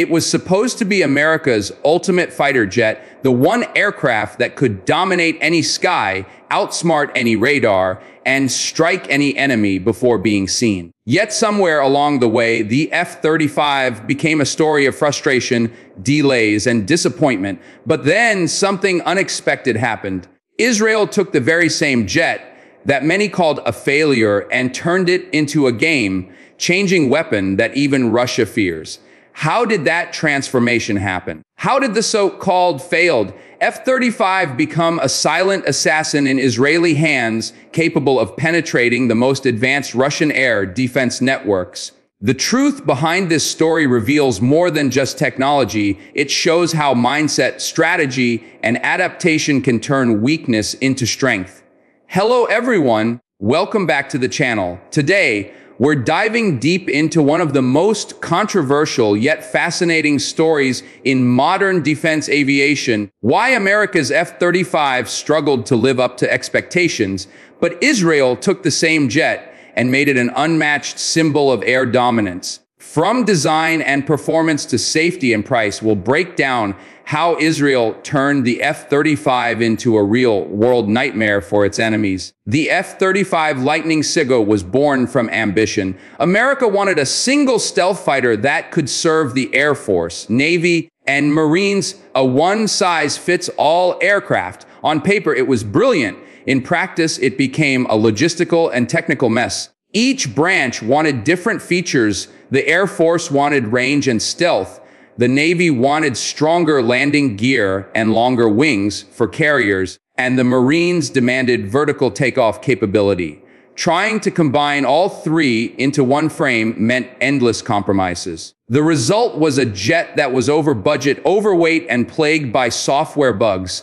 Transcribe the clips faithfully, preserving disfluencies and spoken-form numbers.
It was supposed to be America's ultimate fighter jet, the one aircraft that could dominate any sky, outsmart any radar, and strike any enemy before being seen. Yet somewhere along the way, the F thirty-five became a story of frustration, delays, and disappointment. But then something unexpected happened. Israel took the very same jet that many called a failure and turned it into a game-changing weapon that even Russia fears. How did that transformation happen? How did the so-called failed F thirty-five become a silent assassin in Israeli hands capable of penetrating the most advanced Russian air defense networks? The truth behind this story reveals more than just technology. It shows how mindset, strategy, and adaptation can turn weakness into strength. Hello everyone, welcome back to the channel. Today, we're diving deep into one of the most controversial yet fascinating stories in modern defense aviation, why America's F thirty-five struggled to live up to expectations, but Israel took the same jet and made it an unmatched symbol of air dominance. From design and performance to safety and price, we'll break down how Israel turned the F thirty-five into a real-world nightmare for its enemies. The F thirty-five Lightning two was born from ambition. America wanted a single stealth fighter that could serve the Air Force, Navy, and Marines, a one-size-fits-all aircraft. On paper, it was brilliant. In practice, it became a logistical and technical mess. Each branch wanted different features. The Air Force wanted range and stealth. The Navy wanted stronger landing gear and longer wings for carriers. And the Marines demanded vertical takeoff capability. Trying to combine all three into one frame meant endless compromises. The result was a jet that was over budget, overweight, and plagued by software bugs.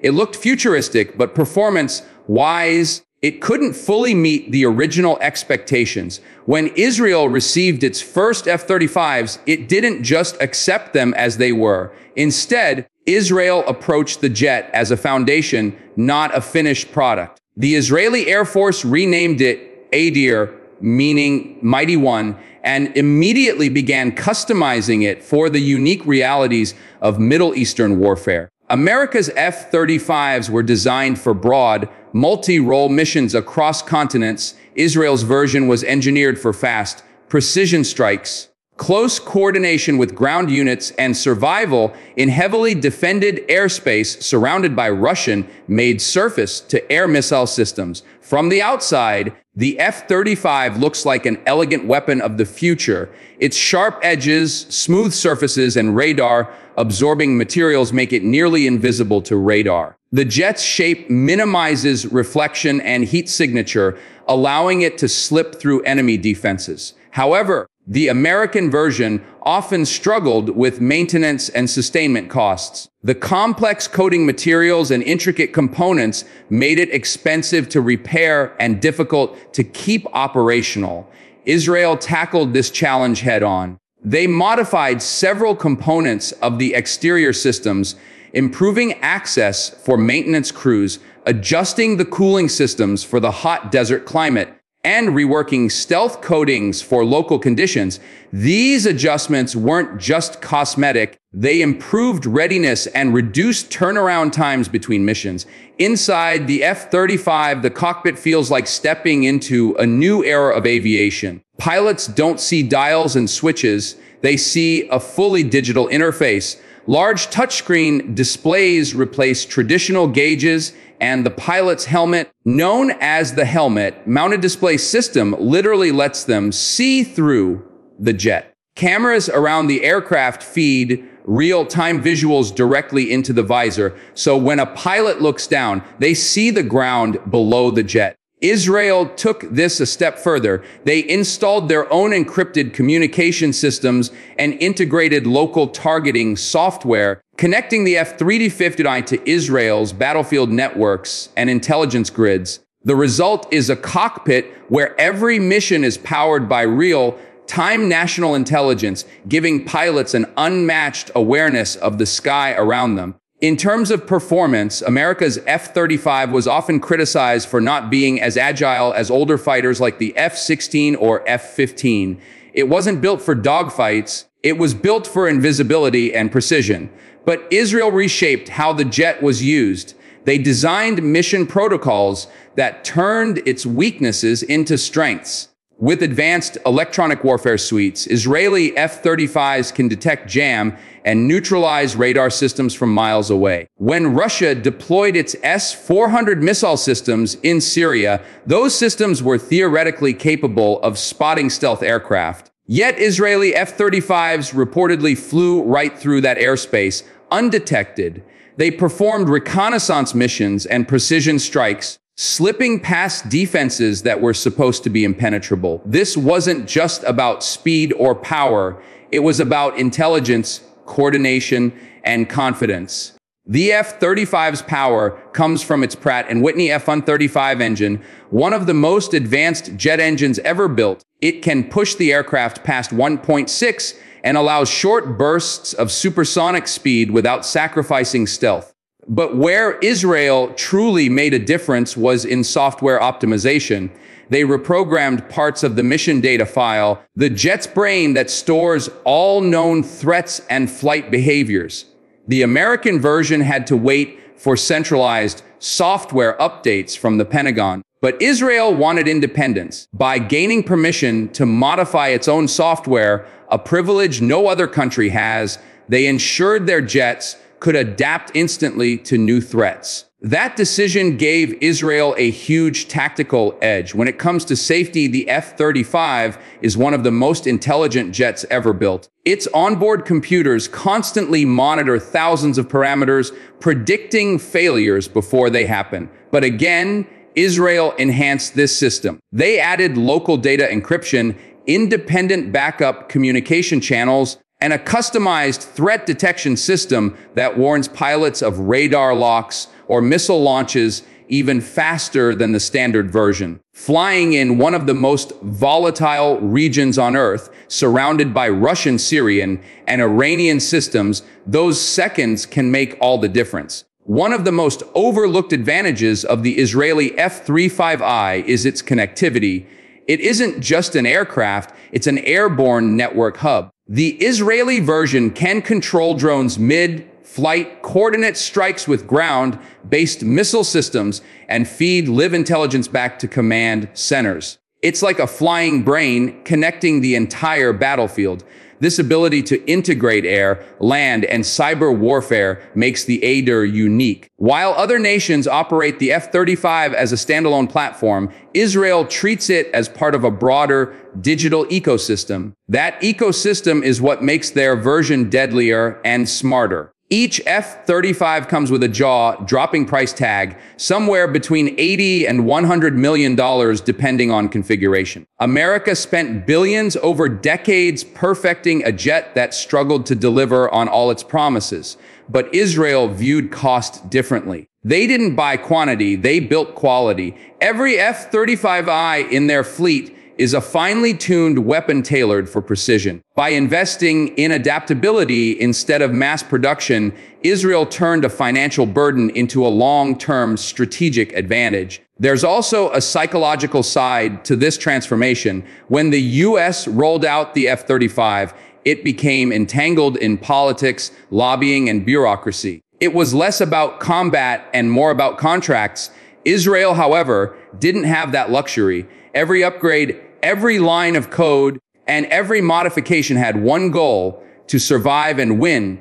It looked futuristic, but performance-wise, it couldn't fully meet the original expectations. When Israel received its first F thirty-fives, it didn't just accept them as they were. Instead, Israel approached the jet as a foundation, not a finished product. The Israeli Air Force renamed it Adir, meaning Mighty One, and immediately began customizing it for the unique realities of Middle Eastern warfare. America's F thirty-fives were designed for broad, multi-role missions across continents. Israel's version was engineered for fast, precision strikes, close coordination with ground units, and survival in heavily defended airspace surrounded by Russian-made surface-to-air missile systems. From the outside, the F thirty-five looks like an elegant weapon of the future. Its sharp edges, smooth surfaces, and radar-absorbing materials make it nearly invisible to radar. The jet's shape minimizes reflection and heat signature, allowing it to slip through enemy defenses. However, the American version often struggled with maintenance and sustainment costs. The complex coating materials and intricate components made it expensive to repair and difficult to keep operational. Israel tackled this challenge head-on. They modified several components of the exterior systems, improving access for maintenance crews, adjusting the cooling systems for the hot desert climate, and reworking stealth coatings for local conditions. These adjustments weren't just cosmetic. They improved readiness and reduced turnaround times between missions. Inside the F thirty-five, the cockpit feels like stepping into a new era of aviation. Pilots don't see dials and switches. They see a fully digital interface. Large touchscreen displays replace traditional gauges, and the pilot's helmet, known as the helmet mounted display system, literally lets them see through the jet. Cameras around the aircraft feed real-time visuals directly into the visor, so when a pilot looks down, they see the ground below the jet. Israel took this a step further. They installed their own encrypted communication systems and integrated local targeting software, connecting the F thirty-five to Israel's battlefield networks and intelligence grids. The result is a cockpit where every mission is powered by real-time national intelligence, giving pilots an unmatched awareness of the sky around them. In terms of performance, America's F thirty-five was often criticized for not being as agile as older fighters like the F sixteen or F fifteen. It wasn't built for dogfights. It was built for invisibility and precision. But Israel reshaped how the jet was used. They designed mission protocols that turned its weaknesses into strengths. With advanced electronic warfare suites, Israeli F thirty-fives can detect jam and neutralize radar systems from miles away. When Russia deployed its S four hundred missile systems in Syria, those systems were theoretically capable of spotting stealth aircraft. Yet Israeli F thirty-fives reportedly flew right through that airspace, undetected. They performed reconnaissance missions and precision strikes, slipping past defenses that were supposed to be impenetrable. This wasn't just about speed or power. It was about intelligence, coordination, and confidence. The F thirty-five's power comes from its Pratt and Whitney F one thirty-five engine, one of the most advanced jet engines ever built. It can push the aircraft past one point six and allows short bursts of supersonic speed without sacrificing stealth. But where Israel truly made a difference was in software optimization. They reprogrammed parts of the mission data file, the jet's brain that stores all known threats and flight behaviors. The American version had to wait for centralized software updates from the Pentagon. But Israel wanted independence. By gaining permission to modify its own software, a privilege no other country has, they ensured their jets could adapt instantly to new threats. That decision gave Israel a huge tactical edge. When it comes to safety, the F thirty-five is one of the most intelligent jets ever built. Its onboard computers constantly monitor thousands of parameters, predicting failures before they happen. But again, Israel enhanced this system. They added local data encryption, independent backup communication channels, and a customized threat detection system that warns pilots of radar locks or missile launches even faster than the standard version. Flying in one of the most volatile regions on Earth, surrounded by Russian, Syrian, and Iranian systems, those seconds can make all the difference. One of the most overlooked advantages of the Israeli F thirty-five I is its connectivity. It isn't just an aircraft, it's an airborne network hub. The Israeli version can control drones mid-flight, coordinate strikes with ground-based missile systems, and feed live intelligence back to command centers. It's like a flying brain connecting the entire battlefield. This ability to integrate air, land, and cyber warfare makes the Adir unique. While other nations operate the F thirty-five as a standalone platform, Israel treats it as part of a broader digital ecosystem. That ecosystem is what makes their version deadlier and smarter. Each F thirty-five comes with a jaw-dropping price tag, somewhere between eighty and one hundred million dollars depending on configuration. America spent billions over decades perfecting a jet that struggled to deliver on all its promises. But Israel viewed cost differently. They didn't buy quantity, they built quality. Every F thirty-five I in their fleet is a finely tuned weapon tailored for precision. By investing in adaptability instead of mass production, Israel turned a financial burden into a long-term strategic advantage. There's also a psychological side to this transformation. When the U S rolled out the F thirty-five, it became entangled in politics, lobbying, and bureaucracy. It was less about combat and more about contracts. Israel, however, didn't have that luxury. Every upgrade, every line of code, and every modification had one goal: to survive and win.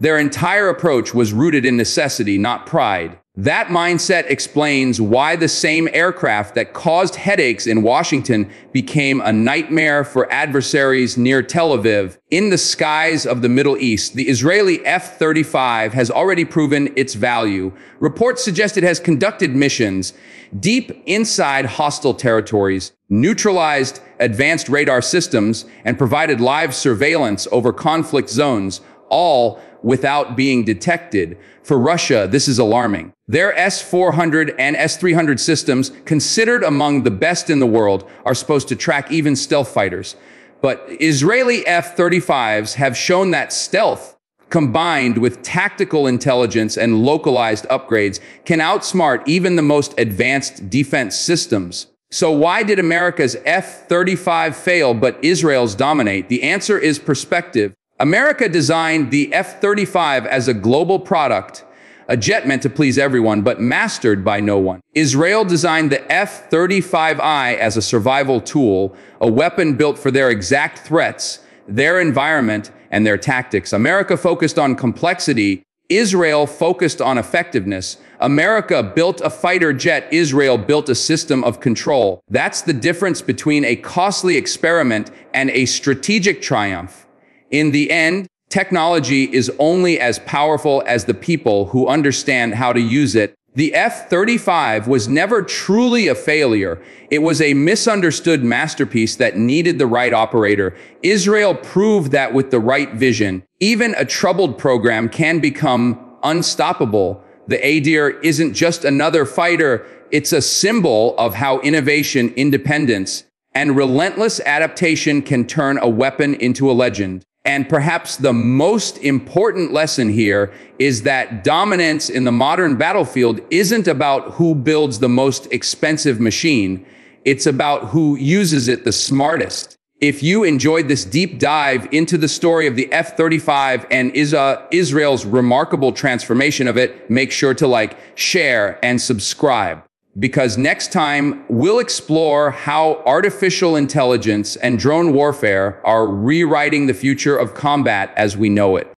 Their entire approach was rooted in necessity, not pride. That mindset explains why the same aircraft that caused headaches in Washington became a nightmare for adversaries near Tel Aviv. In the skies of the Middle East, the Israeli F thirty-five has already proven its value. Reports suggest it has conducted missions deep inside hostile territories, neutralized advanced radar systems, and provided live surveillance over conflict zones, all without being detected. For Russia, this is alarming. Their S four hundred and S three hundred systems, considered among the best in the world, are supposed to track even stealth fighters. But Israeli F thirty-fives have shown that stealth, combined with tactical intelligence and localized upgrades, can outsmart even the most advanced defense systems. So why did America's F thirty-five fail but Israel's dominate? The answer is perspective. America designed the F thirty-five as a global product, a jet meant to please everyone, but mastered by no one. Israel designed the F thirty-five I as a survival tool, a weapon built for their exact threats, their environment, and their tactics. America focused on complexity. Israel focused on effectiveness. America built a fighter jet. Israel built a system of control. That's the difference between a costly experiment and a strategic triumph. In the end, technology is only as powerful as the people who understand how to use it. The F thirty-five was never truly a failure. It was a misunderstood masterpiece that needed the right operator. Israel proved that with the right vision, even a troubled program can become unstoppable. The Adir isn't just another fighter. It's a symbol of how innovation, independence, and relentless adaptation can turn a weapon into a legend. And perhaps the most important lesson here is that dominance in the modern battlefield isn't about who builds the most expensive machine. It's about who uses it the smartest. If you enjoyed this deep dive into the story of the F thirty-five and Israel's remarkable transformation of it, make sure to like, share, and subscribe. Because next time, we'll explore how artificial intelligence and drone warfare are rewriting the future of combat as we know it.